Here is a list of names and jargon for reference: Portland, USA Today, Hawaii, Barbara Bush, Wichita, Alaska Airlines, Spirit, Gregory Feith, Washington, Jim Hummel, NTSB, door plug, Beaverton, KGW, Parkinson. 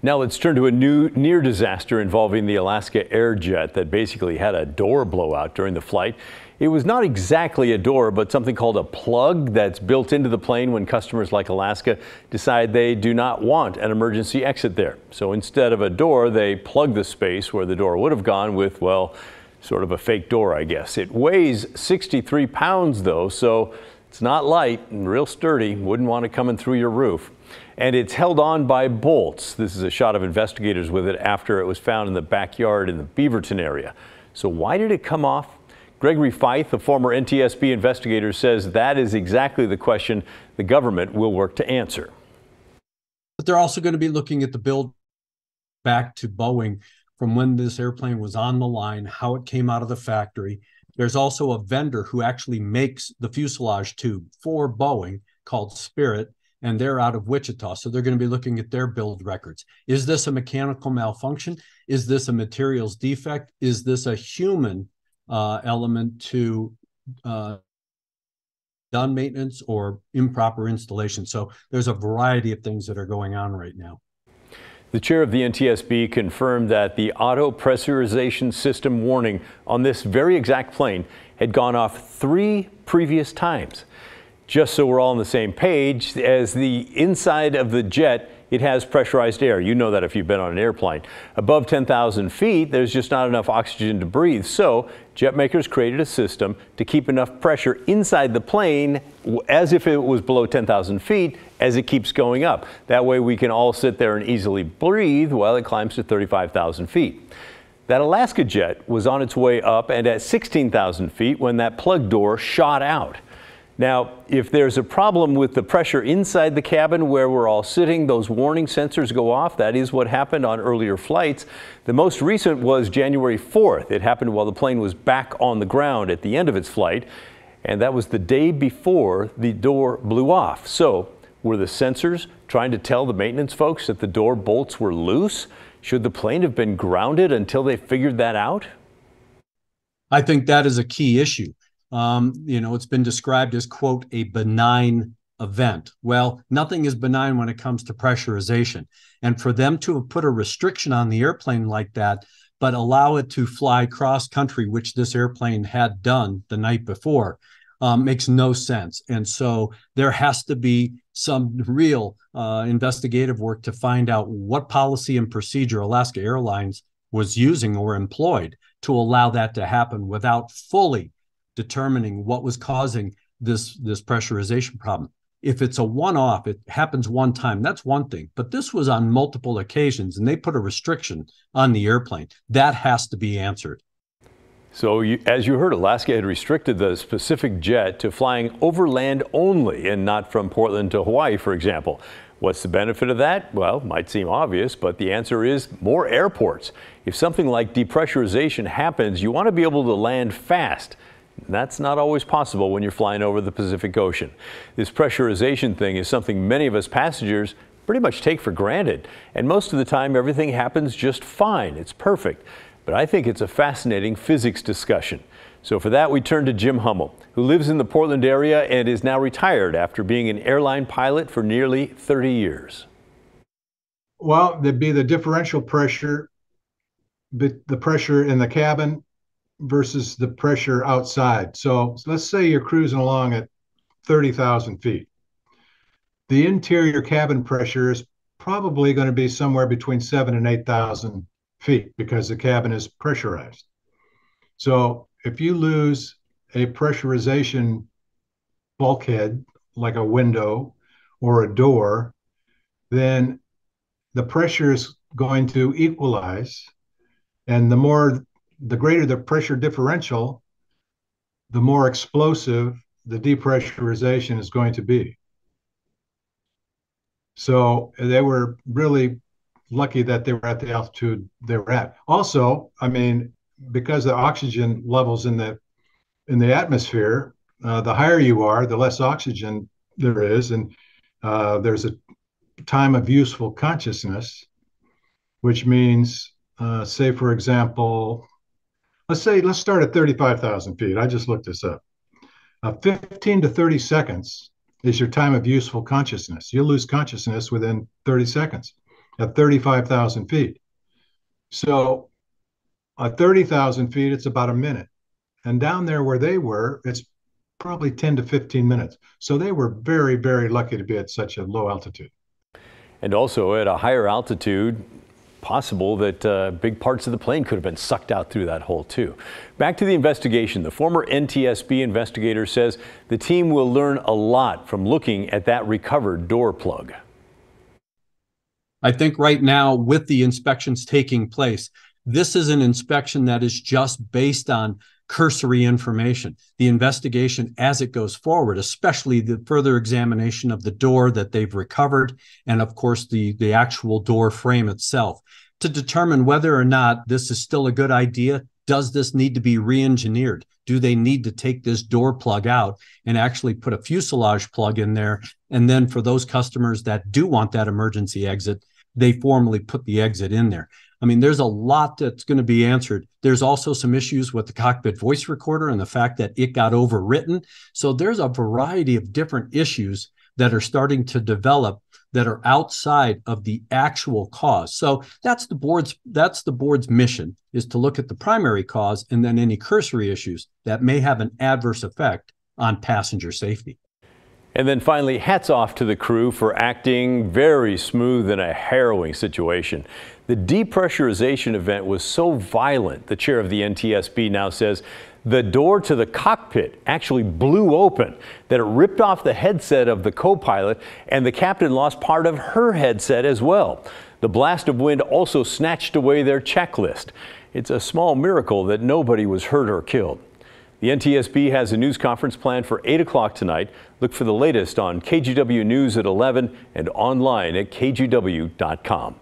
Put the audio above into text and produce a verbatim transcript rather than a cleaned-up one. Now let's turn to a new near disaster involving the Alaska Air Jet that basically had a door blowout during the flight. It was not exactly a door, but something called a plug that's built into the plane when customers like Alaska decide they do not want an emergency exit there. So instead of a door, they plug the space where the door would have gone with, well, sort of a fake door, I guess. It weighs sixty-three pounds, though, so it's not light and real sturdy. Wouldn't want it coming through your roof. And it's held on by bolts. This is a shot of investigators with it after it was found in the backyard in the Beaverton area. So why did it come off? Gregory Feith, a former N T S B investigator, says that is exactly the question the government will work to answer. But they're also going to be looking at the build back to Boeing from when this airplane was on the line, how it came out of the factory. There's also a vendor who actually makes the fuselage tube for Boeing called Spirit, and they're out of Wichita. So they're going to be looking at their build records. Is this a mechanical malfunction? Is this a materials defect? Is this a human uh, element to uh, done maintenance or improper installation? So there's a variety of things that are going on right now. The chair of the N T S B confirmed that the auto pressurization system warning on this very exact plane had gone off three previous times. Just so we're all on the same page, as the inside of the jet, it has pressurized air. You know that if you've been on an airplane. Above ten thousand feet, there's just not enough oxygen to breathe. So jet makers created a system to keep enough pressure inside the plane as if it was below ten thousand feet as it keeps going up. That way we can all sit there and easily breathe while it climbs to thirty-five thousand feet. That Alaska jet was on its way up and at sixteen thousand feet when that plug door shot out. Now, if there's a problem with the pressure inside the cabin where we're all sitting, those warning sensors go off. That is what happened on earlier flights. The most recent was January fourth. It happened while the plane was back on the ground at the end of its flight, and that was the day before the door blew off. So, were the sensors trying to tell the maintenance folks that the door bolts were loose? Should the plane have been grounded until they figured that out? I think that is a key issue. Um, you know, it's been described as, quote, a benign event. Well, nothing is benign when it comes to pressurization. And for them to have put a restriction on the airplane like that, but allow it to fly cross-country, which this airplane had done the night before, um, makes no sense. And so there has to be some real uh, investigative work to find out what policy and procedure Alaska Airlines was using or employed to allow that to happen without fully determining what was causing this, this pressurization problem. If it's a one-off, it happens one time, that's one thing. But this was on multiple occasions, and they put a restriction on the airplane. That has to be answered. So, you, as you heard, Alaska had restricted the specific jet to flying overland only and not from Portland to Hawaii, for example. What's the benefit of that? Well, might seem obvious, but the answer is more airports. If something like depressurization happens, you want to be able to land fast. That's not always possible when you're flying over the Pacific Ocean. This pressurization thing is something many of us passengers pretty much take for granted. And most of the time, everything happens just fine. It's perfect. But I think it's a fascinating physics discussion. So for that, we turn to Jim Hummel, who lives in the Portland area and is now retired after being an airline pilot for nearly thirty years. Well, there'd be the differential pressure, but the pressure in the cabin versus the pressure outside. So, so let's say you're cruising along at thirty thousand feet. The interior cabin pressure is probably going to be somewhere between seven and eight thousand feet because the cabin is pressurized. So if you lose a pressurization bulkhead like a window or a door, then the pressure is going to equalize, and the more the greater the pressure differential, the more explosive the depressurization is going to be. So they were really lucky that they were at the altitude they were at. Also, I mean, because the oxygen levels in the in the atmosphere, uh, the higher you are, the less oxygen there is, and uh, there's a time of useful consciousness, which means, uh, say, for example, Let's say, let's start at thirty-five thousand feet. I just looked this up. Uh, fifteen to thirty seconds is your time of useful consciousness. You'll lose consciousness within thirty seconds. at thirty-five thousand feet. So at thirty thousand feet, it's about a minute. And down there where they were, it's probably ten to fifteen minutes. So they were very, very lucky to be at such a low altitude. And also at a higher altitude, possible that uh, big parts of the plane could have been sucked out through that hole too. Back to the investigation. The former N T S B investigator says the team will learn a lot from looking at that recovered door plug. I think right now, with the inspections taking place, this is an inspection that is just based on cursory information. The investigation as it goes forward, especially the further examination of the door that they've recovered, and of course the, the actual door frame itself, to determine whether or not this is still a good idea. Does this need to be re-engineered? Do they need to take this door plug out and actually put a fuselage plug in there? And then for those customers that do want that emergency exit, they formally put the exit in there. I mean, there's a lot that's going to be answered. There's also some issues with the cockpit voice recorder and the fact that it got overwritten. So there's a variety of different issues that are starting to develop that are outside of the actual cause. So that's the board's, that's the board's mission, is to look at the primary cause and then any cursory issues that may have an adverse effect on passenger safety. And then finally, hats off to the crew for acting very smooth in a harrowing situation. The depressurization event was so violent, the chair of the N T S B now says the door to the cockpit actually blew open, that it ripped off the headset of the co-pilot, and the captain lost part of her headset as well. The blast of wind also snatched away their checklist. It's a small miracle that nobody was hurt or killed. The N T S B has a news conference planned for eight o'clock tonight. Look for the latest on K G W News at eleven and online at K G W dot com.